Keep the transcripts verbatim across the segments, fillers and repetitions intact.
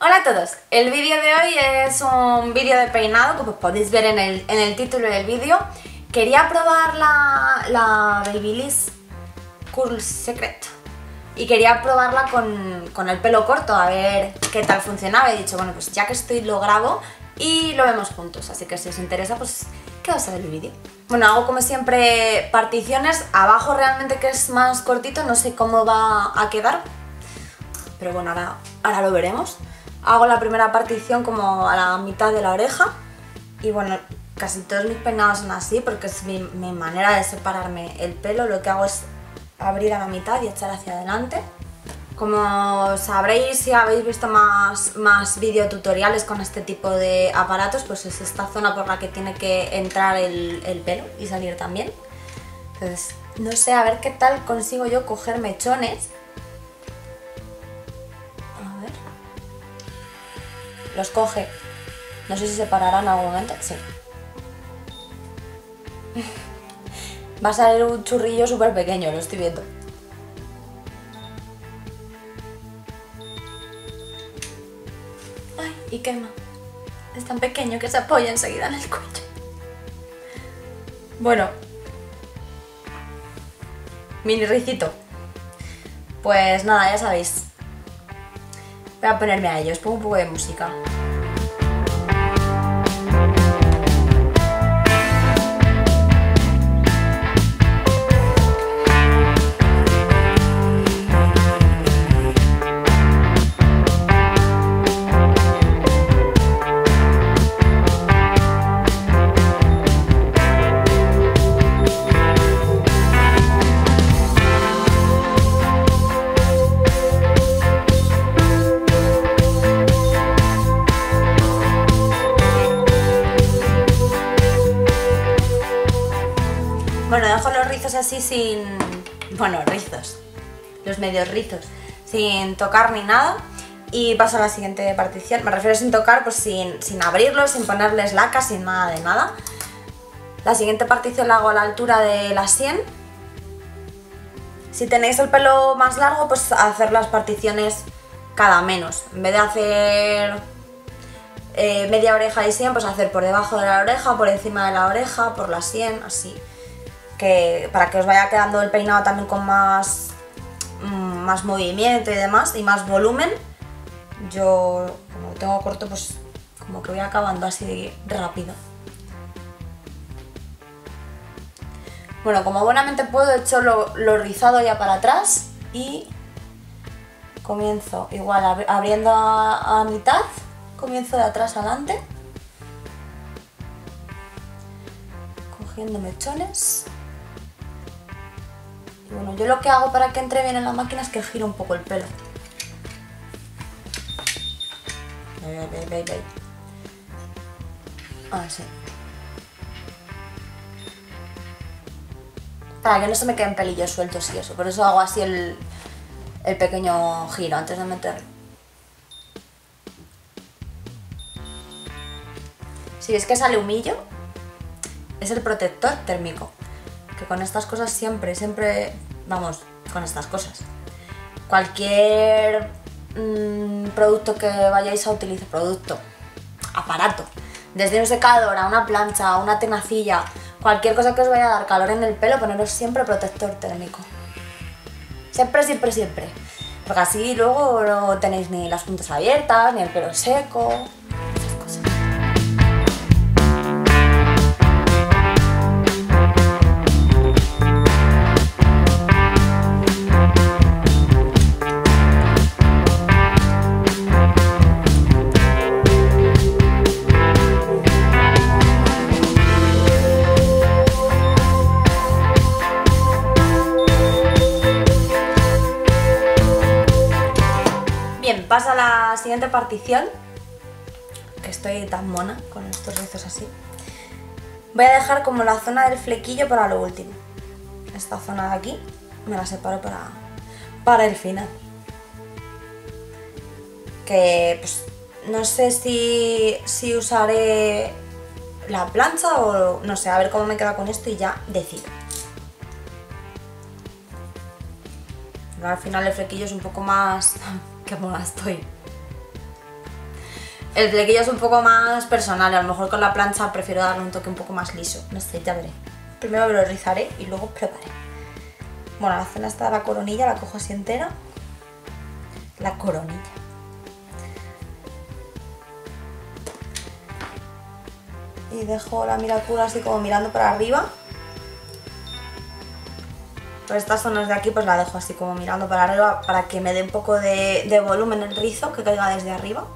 Hola a todos, el vídeo de hoy es un vídeo de peinado que pues podéis ver en el, en el título del vídeo. Quería probar la, la Babyliss Curl Secret y quería probarla con, con el pelo corto, a ver qué tal funcionaba. He dicho, bueno, pues ya que estoy lo grabo y lo vemos juntos, así que si os interesa pues quedaos a ver el vídeo. Bueno, hago como siempre particiones, abajo realmente que es más cortito, no sé cómo va a quedar, pero bueno, ahora, ahora lo veremos. Hago la primera partición como a la mitad de la oreja y bueno, casi todos mis peinados son así porque es mi, mi manera de separarme el pelo. Lo que hago es abrir a la mitad y echar hacia adelante. Como sabréis si habéis visto más, más videotutoriales con este tipo de aparatos, pues es esta zona por la que tiene que entrar el, el pelo y salir también. Entonces, no sé, a ver qué tal consigo yo coger mechones. Los coge, no sé si se parará en algún momento, sí. Va a salir un churrillo súper pequeño, lo estoy viendo. Ay, y quema. Es tan pequeño que se apoya enseguida en el cuello. Bueno. Mini ricito. Pues nada, ya sabéis. Voy a ponerme a ellos, pongo un poco de música. Bueno, dejo los rizos así sin... bueno, rizos, los medios rizos, sin tocar ni nada y paso a la siguiente partición. Me refiero sin tocar, pues sin, sin abrirlos, sin ponerles laca, sin nada de nada. La siguiente partición la hago a la altura de la sien. Si tenéis el pelo más largo, pues hacer las particiones cada menos. En vez de hacer eh, media oreja y sien, pues hacer por debajo de la oreja, por encima de la oreja, por la sien, así. Que para que os vaya quedando el peinado también con más, más movimiento y demás, y más volumen. Yo, como tengo corto, pues como que voy acabando así rápido. Bueno, como buenamente puedo, echo lo, lo rizado ya para atrás y comienzo igual abriendo a, a mitad, comienzo de atrás adelante, cogiendo mechones. Bueno, yo lo que hago para que entre bien en la máquina es que giro un poco el pelo. Así. Para que no se me queden pelillos sueltos y eso. Por eso hago así el, el pequeño giro antes de meterlo. Si ves que sale humillo, es el protector térmico. Que con estas cosas siempre, siempre, vamos, con estas cosas. Cualquier mmm, producto que vayáis a utilizar, producto, aparato, desde un secador a una plancha, a una tenacilla, cualquier cosa que os vaya a dar calor en el pelo, poneros siempre protector térmico. Siempre, siempre, siempre. Porque así luego no tenéis ni las puntas abiertas, ni el pelo seco. Paso a la siguiente partición, que estoy tan mona con estos rizos así. Voy a dejar como la zona del flequillo para lo último. Esta zona de aquí me la separo para, para el final. Que pues, no sé si, si usaré la plancha o no sé, a ver cómo me queda con esto y ya decido. Pero al final el flequillo es un poco más... Qué mola estoy. El flequillo es un poco más personal, a lo mejor con la plancha prefiero darle un toque un poco más liso, no sé, ya veré. Primero me lo rizaré y luego preparé. Bueno, la zona está de la coronilla, la cojo así entera. La coronilla. Y dejo la miracurl así como mirando para arriba. Por estas zonas de aquí pues la dejo así como mirando para arriba para que me dé un poco de, de volumen el rizo, que caiga desde arriba.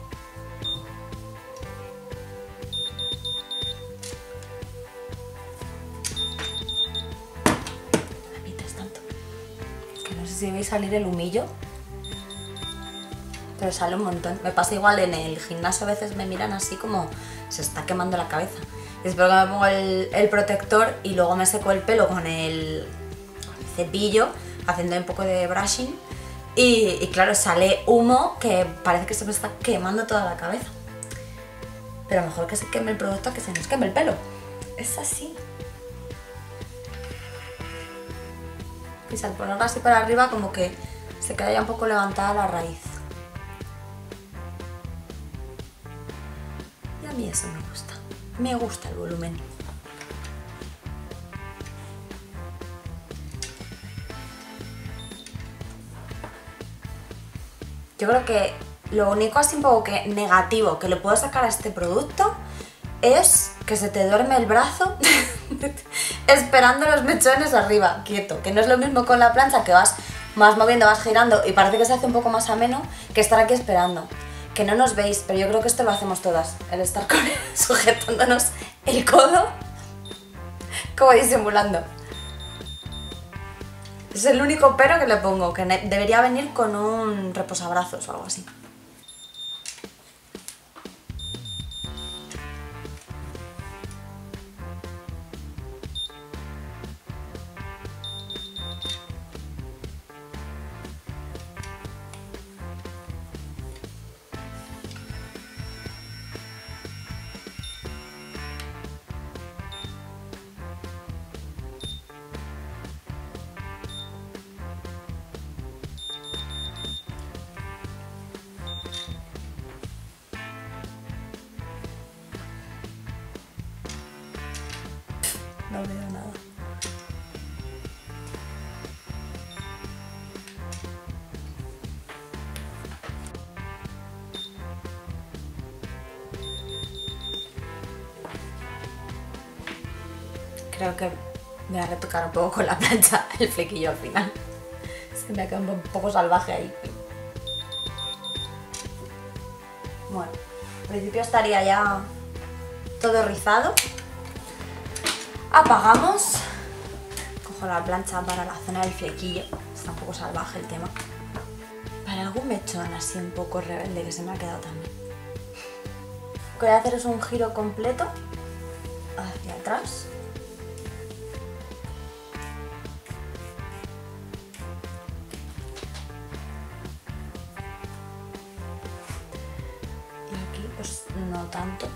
Amitas tanto. Es que no sé si veis salir el humillo, pero sale un montón. Me pasa igual en el gimnasio, a veces me miran así como se está quemando la cabeza. Espero que me pongo el, el protector y luego me seco el pelo con el... cepillo, haciendo un poco de brushing y, y claro, sale humo que parece que se me está quemando toda la cabeza, pero mejor que se queme el producto que se nos queme el pelo. Es así, y al ponerlo así para arriba como que se queda ya un poco levantada la raíz, y a mí eso me gusta, me gusta el volumen. Yo creo que lo único así un poco que negativo que le puedo sacar a este producto es que se te duerme el brazo esperando los mechones arriba, quieto, que no es lo mismo con la plancha, que vas más moviendo, vas girando y parece que se hace un poco más ameno que estar aquí esperando, que no nos veis, pero yo creo que esto lo hacemos todas, el estar con él, sujetándonos el codo como disimulando. Es el único pero que le pongo, que debería venir con un reposabrazos o algo así. No veo nada. Creo que me va a retocar un poco con la plancha el flequillo al final. Se me ha quedado un poco salvaje ahí. Bueno, al principio estaría ya todo rizado. Apagamos, cojo la plancha para la zona del flequillo, está un poco salvaje el tema, para algún mechón así un poco rebelde que se me ha quedado también. Lo que voy a hacer es un giro completo hacia atrás. Y aquí pues no tanto,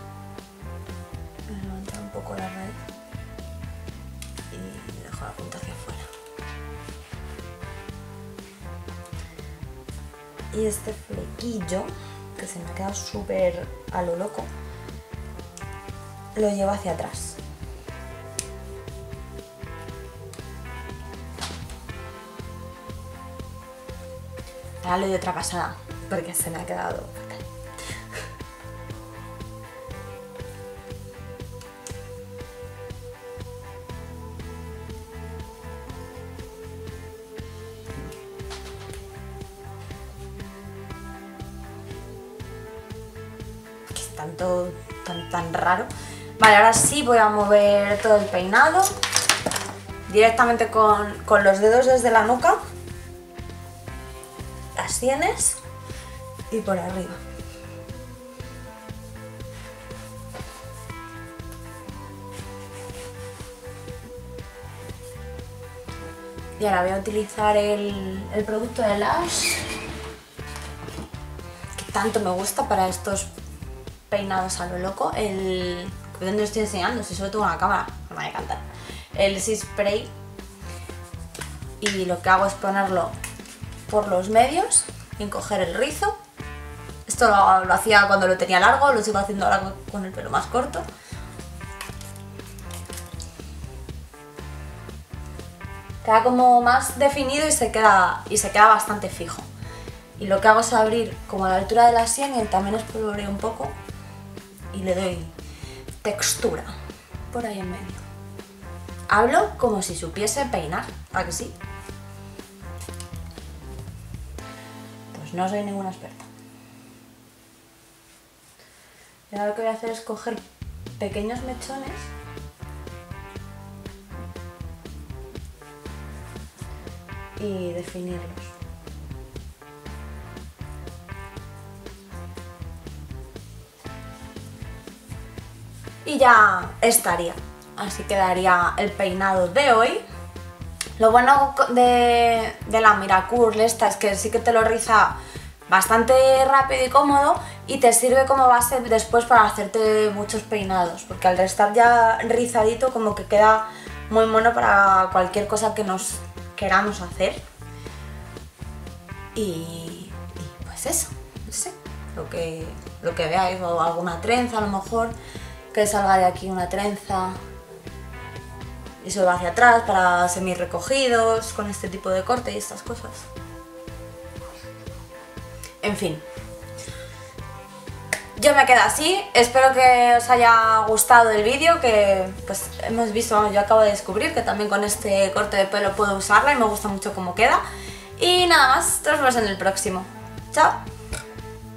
voy a levantar un poco la raíz. Y dejo la punta hacia afuera. Y este flequillo, que se me ha quedado súper a lo loco, lo llevo hacia atrás. Ahora le doy otra pasada, porque se me ha quedado fatal. Tanto, tan, tan raro. Vale, ahora sí voy a mover todo el peinado directamente con, con los dedos desde la nuca, las sienes y por arriba. Y ahora voy a utilizar el, el producto de Lush, que tanto me gusta para estos peinados a lo loco. El... ¿dónde estoy enseñando? Si solo tengo una cámara, no me voy a cantar. El Sea Spray. Y lo que hago es ponerlo por los medios y encoger el rizo. Es Esto lo, lo hacía cuando lo tenía largo, lo sigo haciendo ahora con el pelo más corto. Queda como más definido y se queda, y se queda bastante fijo. Y lo que hago es abrir como a la altura de la sien y también espolvoreo un poco y le doy textura por ahí en medio. Hablo como si supiese peinar, ¿a que sí? Pues no soy ninguna experta. Y ahora lo que voy a hacer es coger pequeños mechones y definirlos. Y ya estaría. Así quedaría el peinado de hoy. Lo bueno de, de la miracurl esta es que sí que te lo riza bastante rápido y cómodo y te sirve como base después para hacerte muchos peinados, porque al estar ya rizadito como que queda muy mono para cualquier cosa que nos queramos hacer. Y, y pues eso, no sé, lo que, lo que veáis, o alguna trenza a lo mejor, que salga de aquí una trenza y se va hacia atrás para semis recogidos con este tipo de corte y estas cosas. En fin, yo me quedo así. Espero que os haya gustado el vídeo, que pues hemos visto, yo acabo de descubrir que también con este corte de pelo puedo usarla y me gusta mucho cómo queda. Y nada más, nos vemos en el próximo. Chao.